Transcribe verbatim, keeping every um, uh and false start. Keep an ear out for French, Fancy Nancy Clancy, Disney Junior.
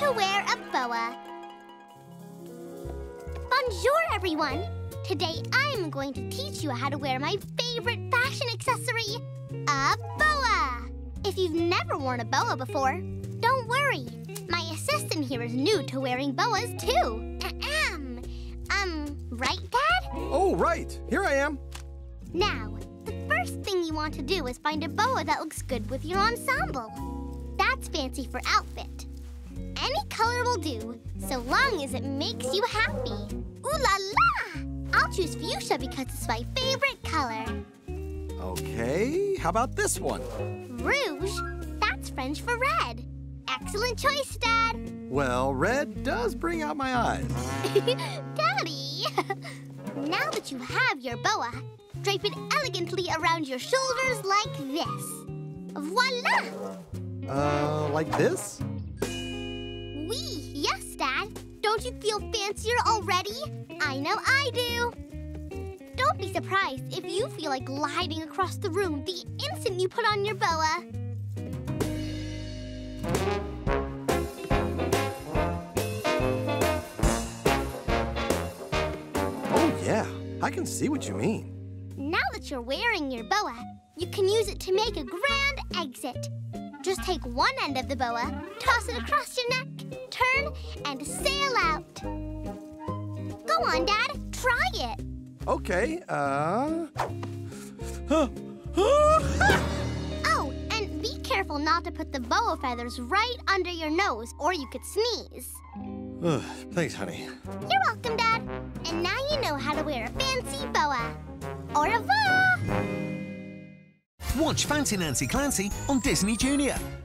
to wear a boa. Bonjour, everyone. Today I'm going to teach you how to wear my favorite fashion accessory, a boa. If you've never worn a boa before, don't worry. My assistant here is new to wearing boas, too. Ahem. Um, right, Dad? Oh, right. Here I am. Now, the first thing you want to do is find a boa that looks good with your ensemble. That's fancy for outfit. Any color will do, so long as it makes you happy. Ooh la la! I'll choose fuchsia because it's my favorite color. Okay, how about this one? Rouge? That's French for red. Excellent choice, Dad. Well, red does bring out my eyes. Daddy! Now that you have your boa, drape it elegantly around your shoulders like this. Voila! Uh, like this? Oui, yes, Dad. Don't you feel fancier already? I know I do. Don't be surprised if you feel like gliding across the room the instant you put on your boa. Oh, yeah. I can see what you mean. Now that you're wearing your boa, you can use it to make a grand exit. Just take one end of the boa, toss it across your neck, turn, and sail out. Go on, Dad. Try it. Okay, uh... oh, and be careful not to put the boa feathers right under your nose, or you could sneeze. Ugh, thanks, honey. You're welcome, Dad. And now you know how to wear a fancy boa. Au revoir! Watch Fancy Nancy Clancy on Disney Junior.